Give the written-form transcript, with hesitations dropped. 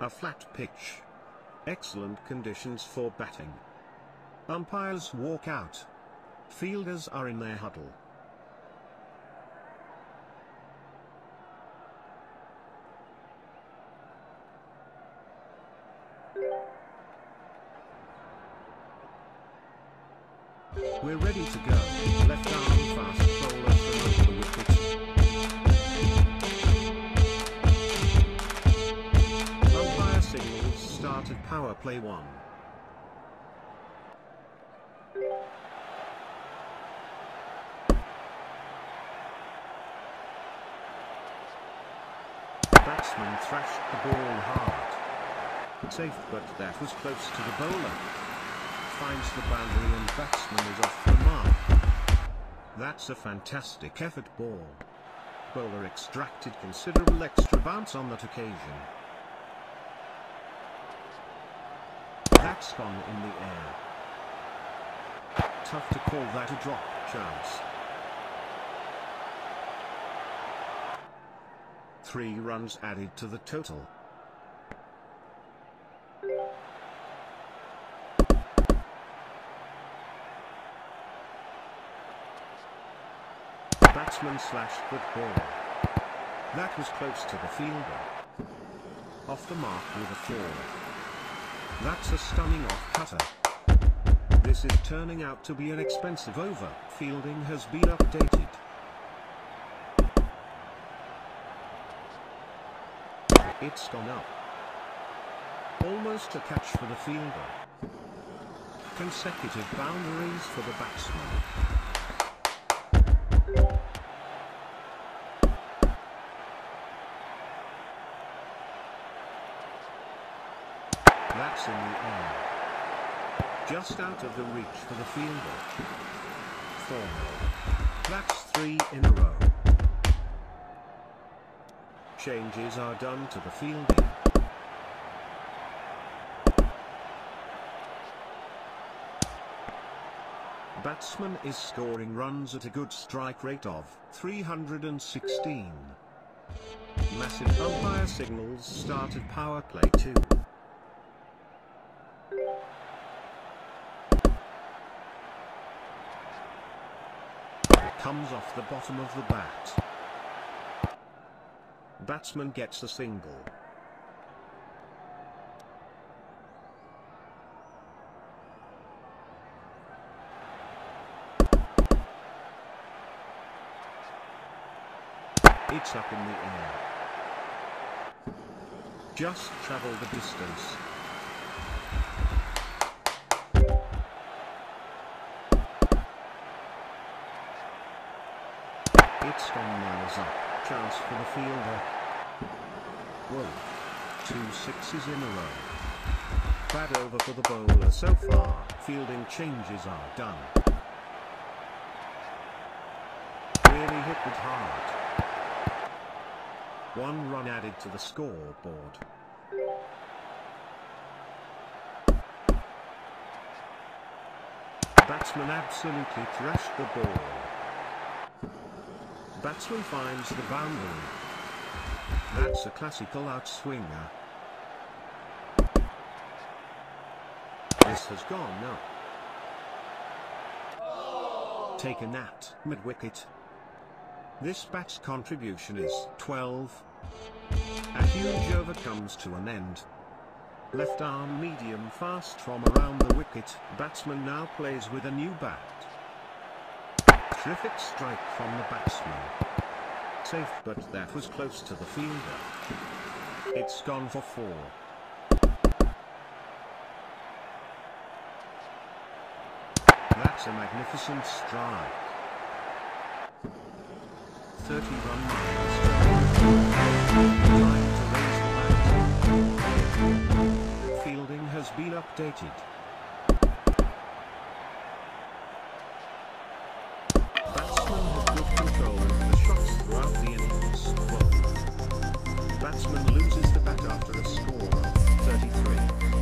A flat pitch. Excellent conditions for batting. Umpires walk out. Fielders are in their huddle. We're ready to go. Left arm fast bowler from under the wicket. Umpire signals start of power play 1. Batsman thrashed the ball hard. Safe, but that was close to the bowler. Finds the boundary and batsman is off the mark. That's a fantastic effort ball. Bowler extracted considerable extra bounce on that occasion. That's gone in the air. Tough to call that a drop chance. 3 runs added to the total. Batsman slashed the ball. That was close to the fielder. Off the mark with a fall. That's a stunning off cutter. This is turning out to be an expensive over. Fielding has been updated. It's gone up. Almost a catch for the fielder. Consecutive boundaries for the batsman. That's in the air. Just out of the reach for the fielder. 4. That's 3 in a row. Changes are done to the fielding. Batsman is scoring runs at a good strike rate of 316. Massive umpire signals started power play 2. Comes off the bottom of the bat. Batsman gets a single. It's up in the air. Just travel the distance. It's gone miles up. Chance for the fielder. Whoa. 2 sixes in a row. Bad over for the bowler so far. Fielding changes are done. Really hit it hard. 1 run added to the scoreboard. Batsman absolutely thrashed the ball. Batsman finds the boundary. That's a classical outswinger. This has gone up. Take a nat, mid-wicket. This bat's contribution is 12. A huge over comes to an end. Left arm medium fast from around the wicket. Batsman now plays with a new bat. Terrific strike from the batsman. Safe, but that was close to the fielder. It's gone for 4. That's a magnificent strike. 30-run miles. Time to raise the bat. Fielding has been updated. Batsman loses the bat after a score of 33.